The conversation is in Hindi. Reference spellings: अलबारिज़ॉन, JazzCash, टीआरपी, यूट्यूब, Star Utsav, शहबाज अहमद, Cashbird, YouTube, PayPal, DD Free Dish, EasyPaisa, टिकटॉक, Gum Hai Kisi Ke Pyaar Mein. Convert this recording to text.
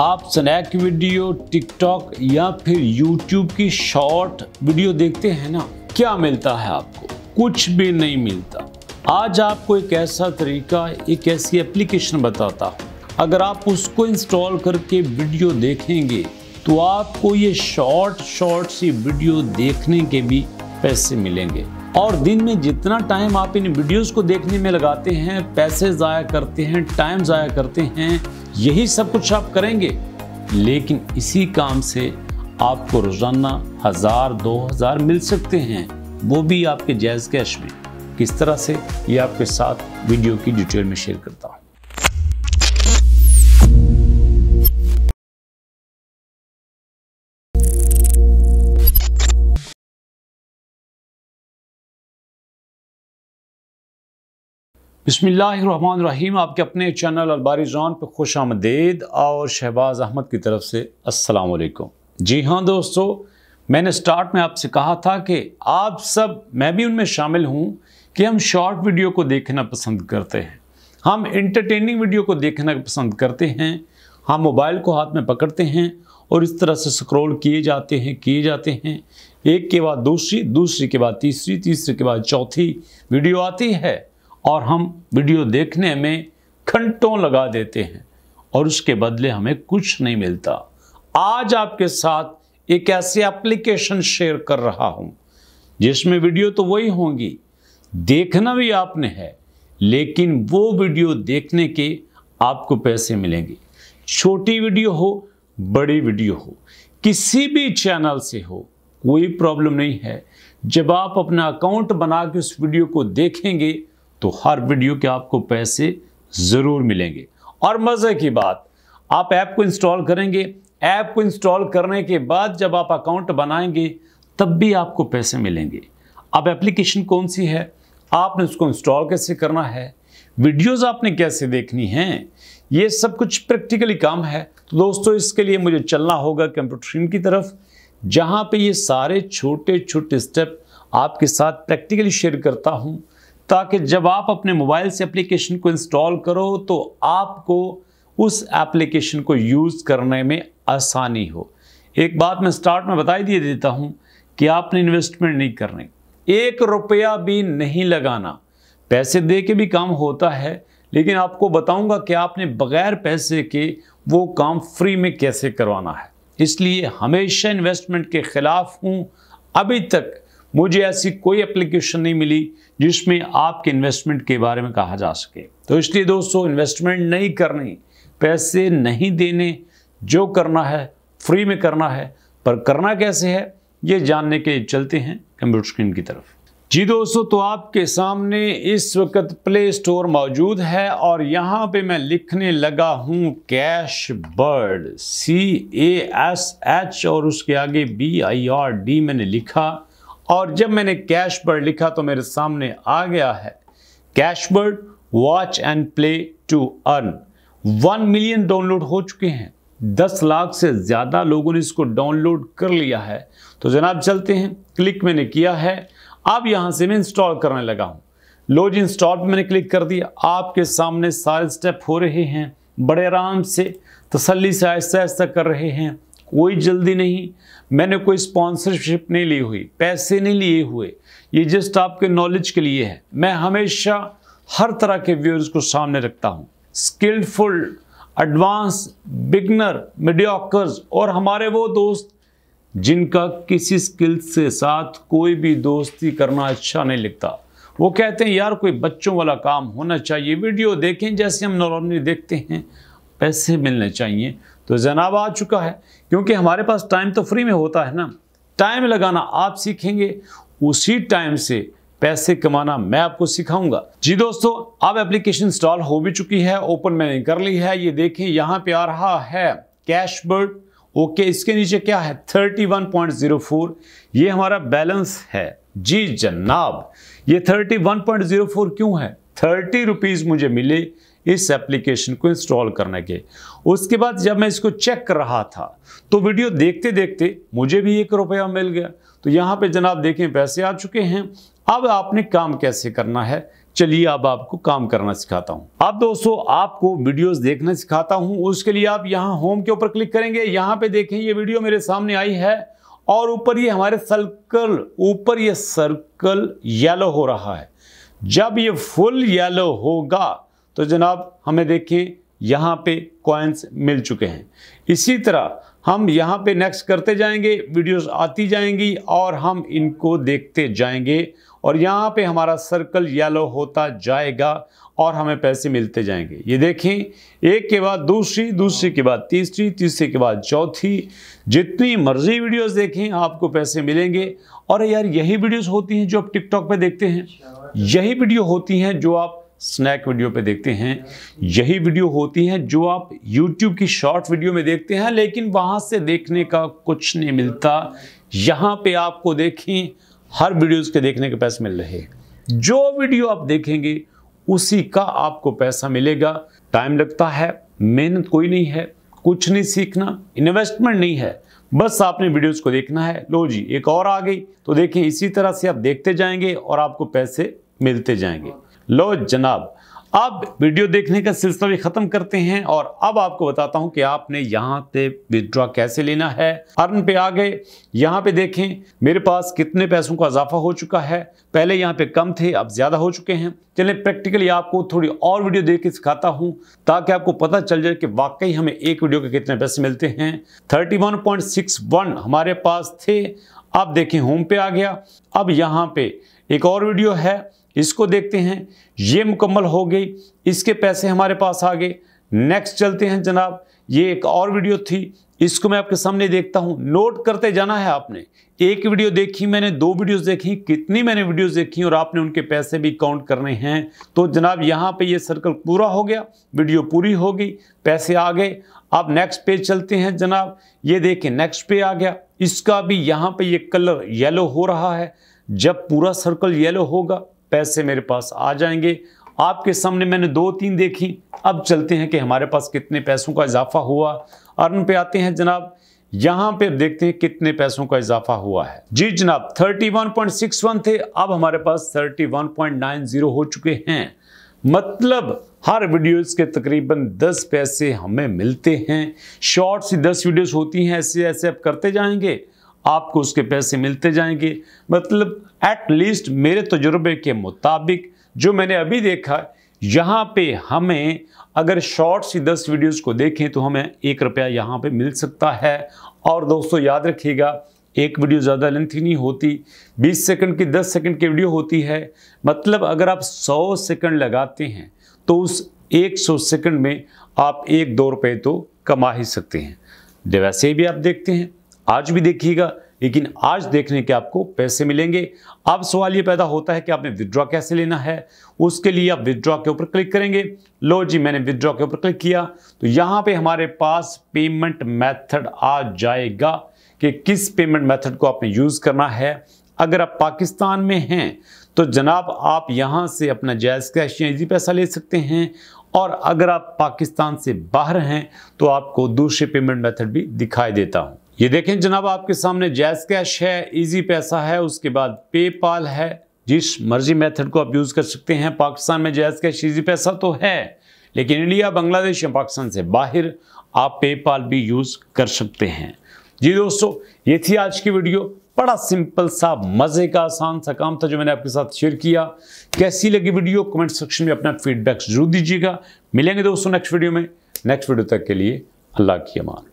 आप स्नैक वीडियो, टिकटॉक या फिर यूट्यूब की शॉर्ट वीडियो देखते हैं ना, क्या मिलता है आपको? कुछ भी नहीं मिलता। आज आपको एक ऐसा तरीका, एक ऐसी एप्लीकेशन बताता हूँ, अगर आप उसको इंस्टॉल करके वीडियो देखेंगे तो आपको ये शॉर्ट सी वीडियो देखने के भी पैसे मिलेंगे। और दिन में जितना टाइम आप इन वीडियोस को देखने में लगाते हैं, पैसे ज़ाया करते हैं, टाइम ज़ाया करते हैं, यही सब कुछ आप करेंगे, लेकिन इसी काम से आपको रोज़ाना 1000-2000 मिल सकते हैं, वो भी आपके जैज़ कैश में। किस तरह से, ये आपके साथ वीडियो की डिटेल में शेयर करता हूँ। बिस्मिल्लाहिर्रहमानिर्रहीम, आपके अपने चैनल अलबारिज़ॉन पर खुश आमदेद और शहबाज अहमद की तरफ से अस्सलाम वालेकुम। जी हाँ दोस्तों, मैंने स्टार्ट में आपसे कहा था कि आप सब, मैं भी उनमें शामिल हूँ, कि हम शॉर्ट वीडियो को देखना पसंद करते हैं, हम एंटरटेनिंग वीडियो को देखना पसंद करते हैं, हम मोबाइल को हाथ में पकड़ते हैं और इस तरह से स्क्रॉल किए जाते हैं, एक के बाद दूसरी के बाद तीसरी, तीसरी के बाद चौथी वीडियो आती है और हम वीडियो देखने में घंटों लगा देते हैं और उसके बदले हमें कुछ नहीं मिलता। आज आपके साथ एक ऐसी एप्लीकेशन शेयर कर रहा हूँ जिसमें वीडियो तो वही होंगी, देखना भी आपने है, लेकिन वो वीडियो देखने के आपको पैसे मिलेंगे। छोटी वीडियो हो, बड़ी वीडियो हो, किसी भी चैनल से हो, कोई प्रॉब्लम नहीं है। जब आप अपना अकाउंट बना के उस वीडियो को देखेंगे तो हर वीडियो के आपको पैसे ज़रूर मिलेंगे। और मज़े की बात, आप ऐप को इंस्टॉल करेंगे, ऐप को इंस्टॉल करने के बाद जब आप अकाउंट बनाएंगे तब भी आपको पैसे मिलेंगे। अब एप्लीकेशन कौन सी है, आपने उसको इंस्टॉल कैसे करना है, वीडियोस आपने कैसे देखनी हैं, ये सब कुछ प्रैक्टिकली काम है। तो दोस्तों, इसके लिए मुझे चलना होगा कंप्यूटर स्क्रीन की तरफ, जहाँ पर ये सारे छोटे छोटे स्टेप आपके साथ प्रैक्टिकली शेयर करता हूँ, ताकि जब आप अपने मोबाइल से एप्लीकेशन को इंस्टॉल करो तो आपको उस एप्लीकेशन को यूज़ करने में आसानी हो। एक बात मैं स्टार्ट में बता ही देता हूँ कि आपने इन्वेस्टमेंट नहीं करनी, 1 रुपया भी नहीं लगाना। पैसे दे के भी काम होता है, लेकिन आपको बताऊँगा कि आपने बग़ैर पैसे के वो काम फ्री में कैसे करवाना है। इसलिए हमेशा इन्वेस्टमेंट के ख़िलाफ़ हूँ। अभी तक मुझे ऐसी कोई एप्लीकेशन नहीं मिली जिसमें आपके इन्वेस्टमेंट के बारे में कहा जा सके। तो इसलिए दोस्तों, इन्वेस्टमेंट नहीं करनी, पैसे नहीं देने, जो करना है फ्री में करना है। पर करना कैसे है, ये जानने के लिए चलते हैं कंप्यूटर स्क्रीन की तरफ। जी दोस्तों, तो आपके सामने इस वक्त प्ले स्टोर मौजूद है और यहाँ पे मैं लिखने लगा हूँ कैशबर्ड, CASH और उसके आगे BIRD मैंने लिखा, और जब मैंने कैशबर्ड लिखा तो मेरे सामने आ गया है Cashbird watch and play to earn. 1 million download हो चुके हैं, 10 लाख से ज़्यादा लोगों ने इसको डाउनलोड कर लिया है। तो जनाब चलते हैं, क्लिक मैंने किया है, अब यहाँ से मैं इंस्टॉल करने लगा हूँ। लो जी, इंस्टॉल पर मैंने क्लिक कर दिया। आपके सामने सारे स्टेप हो रहे हैं, बड़े आराम से तसल्ली से आहिस्ता आहिस्ता कर रहे हैं, कोई जल्दी नहीं। मैंने कोई स्पॉन्सरशिप नहीं ली हुई, पैसे नहीं लिए हुए, ये जस्ट आपके नॉलेज के लिए है। मैं हमेशा हर तरह के व्यूअर्स को सामने रखता हूँ, स्किलफुल, एडवांस, बिगनर, मीडियोकर्स, और हमारे वो दोस्त जिनका किसी स्किल से साथ कोई भी दोस्ती करना अच्छा नहीं लगता। वो कहते हैं यार कोई बच्चों वाला काम होना चाहिए, वीडियो देखें जैसे हम नॉर्मली देखते हैं, पैसे मिलने चाहिए। तो जनाब आ चुका है, क्योंकि हमारे पास टाइम तो फ्री में होता है ना, टाइम लगाना आप सीखेंगे, उसी टाइम से पैसे कमाना मैं आपको सिखाऊंगा। जी दोस्तों, अब एप्लीकेशन इंस्टॉल हो भी चुकी है, ओपन मैंने कर ली है। ये देखें, यहाँ पे आ रहा है कैशबर्ड, ओके। इसके नीचे क्या है, 31.04, ये हमारा बैलेंस है। जी जनाब, ये 31.04 क्यों है, 30 रुपीज़ मुझे मिले इस एप्लीकेशन को इंस्टॉल करने के। उसके बाद जब मैं इसको चेक कर रहा था तो वीडियो देखते देखते मुझे भी 1 रुपया मिल गया। तो यहाँ पे जनाब देखें, पैसे आ चुके हैं। अब आपने काम कैसे करना है चलिए अब आपको काम करना सिखाता हूं। अब दोस्तों आपको वीडियोस देखना सिखाता हूं। उसके लिए आप यहां होम के ऊपर क्लिक करेंगे। यहां पे देखें ये वीडियो मेरे सामने आई है और ऊपर ये हमारे सर्कल, ऊपर ये सर्कल येलो हो रहा है। जब ये फुल येलो होगा तो जनाब हमें देखिए यहाँ पे कॉइन्स मिल चुके हैं। इसी तरह हम यहाँ पे नेक्स्ट करते जाएंगे, वीडियोस आती जाएंगी और हम इनको देखते जाएंगे और यहाँ पे हमारा सर्कल येलो होता जाएगा और हमें पैसे मिलते जाएंगे। ये देखें एक के बाद दूसरी, दूसरी के बाद तीसरी, तीसरे के बाद चौथी। जितनी मर्जी वीडियोस देखें आपको पैसे मिलेंगे। और यार यही वीडियोस होती हैं जो आप टिकटॉक पे देखते हैं, यही वीडियो होती हैं जो आप स्नैक वीडियो पे देखते हैं, यही वीडियो होती हैं जो आप YouTube की शॉर्ट वीडियो में देखते हैं। लेकिन वहाँ से देखने का कुछ नहीं मिलता। यहाँ पे आपको देखें हर वीडियोस के देखने के पैसे मिल रहे हैं। जो वीडियो आप देखेंगे उसी का आपको पैसा मिलेगा। टाइम लगता है, मेहनत कोई नहीं है, कुछ नहीं सीखना, इन्वेस्टमेंट नहीं है, बस आपने वीडियोस को देखना है। लो जी एक और आ गई। तो देखें इसी तरह से आप देखते जाएंगे और आपको पैसे मिलते जाएंगे। लो जनाब अब वीडियो देखने का सिलसिला भी ख़त्म करते हैं और अब आपको बताता हूं कि आपने यहां पे विदड्रॉ कैसे लेना है। अर्न पे आ गए। यहां पे देखें मेरे पास कितने पैसों का इजाफा हो चुका है। पहले यहां पे कम थे, अब ज़्यादा हो चुके हैं। चलिए प्रैक्टिकली आपको थोड़ी और वीडियो देख के सिखाता हूं ताकि आपको पता चल जाए कि वाकई हमें एक वीडियो के कितने पैसे मिलते हैं। 31.61 हमारे पास थे। अब देखें होम पे आ गया। अब यहाँ पे एक और वीडियो है, इसको देखते हैं। ये मुकम्मल हो गई, इसके पैसे हमारे पास आ गए। नेक्स्ट चलते हैं जनाब, ये एक और वीडियो थी, इसको मैं आपके सामने देखता हूँ। नोट करते जाना है। आपने एक वीडियो देखी, मैंने दो वीडियोस देखी, कितनी मैंने वीडियोस देखी और आपने उनके पैसे भी काउंट करने हैं। तो जनाब यहाँ पे ये सर्कल पूरा हो गया, वीडियो पूरी हो गई, पैसे आ गए। आप नेक्स्ट पेज चलते हैं जनाब। ये देखें नेक्स्ट पे आ गया। इसका भी यहाँ पर ये कलर येलो हो रहा है। जब पूरा सर्कल येलो होगा पैसे मेरे पास आ जाएंगे। आपके सामने मैंने दो तीन देखी। अब चलते हैं कि हमारे पास कितने पैसों का इजाफा हुआ। अर्न पे आते हैं जनाब। यहाँ पे देखते हैं कितने पैसों का इजाफा हुआ है। जी जनाब 31.61 थे, अब हमारे पास 31.90 हो चुके हैं। मतलब हर वीडियोस के तकरीबन 10 पैसे हमें मिलते हैं। शॉर्ट सी 10 वीडियोस होती हैं, ऐसे ऐसे आप करते जाएंगे आपको उसके पैसे मिलते जाएंगे। मतलब एटलीस्ट मेरे तजुर्बे के मुताबिक जो मैंने अभी देखा, यहाँ पे हमें अगर शॉर्ट सी 10 वीडियोस को देखें तो हमें 1 रुपया यहाँ पे मिल सकता है। और दोस्तों याद रखिएगा एक वीडियो ज़्यादा लेंथी नहीं होती, 20 सेकंड की 10 सेकंड की वीडियो होती है। मतलब अगर आप 100 सेकंड लगाते हैं तो उस 100 सेकंड में आप 1-2 रुपये तो कमा ही सकते हैं। वैसे भी आप देखते हैं, आज भी देखिएगा, लेकिन आज देखने के आपको पैसे मिलेंगे। अब सवाल ये पैदा होता है कि आपने विदड्रॉ कैसे लेना है। उसके लिए आप विदड्रॉ के ऊपर क्लिक करेंगे। लो जी मैंने विदड्रॉ के ऊपर क्लिक किया तो यहाँ पे हमारे पास पेमेंट मेथड आ जाएगा कि किस पेमेंट मेथड को आपने यूज़ करना है। अगर आप पाकिस्तान में हैं तो जनाब आप यहाँ से अपना जैज़ कैश या इजी पैसा ले सकते हैं। और अगर आप पाकिस्तान से बाहर हैं तो आपको दूसरे पेमेंट मेथड भी दिखाई देता हूँ। ये देखें जनाब आपके सामने जैज़ कैश है, इजी पैसा है, उसके बाद पेपाल है। जिस मर्जी मेथड को आप यूज़ कर सकते हैं। पाकिस्तान में जैज़ कैश इजी पैसा तो है, लेकिन इंडिया, बांग्लादेश या पाकिस्तान से बाहर आप पेपाल भी यूज़ कर सकते हैं। जी दोस्तों ये थी आज की वीडियो। बड़ा सिंपल सा, मज़े का, आसान सा काम था जो मैंने आपके साथ शेयर किया। कैसी लगी वीडियो कमेंट सेक्शन में अपना फीडबैक जरूर दीजिएगा। मिलेंगे दोस्तों नेक्स्ट वीडियो में। नेक्स्ट वीडियो तक के लिए अल्लाह की अमान।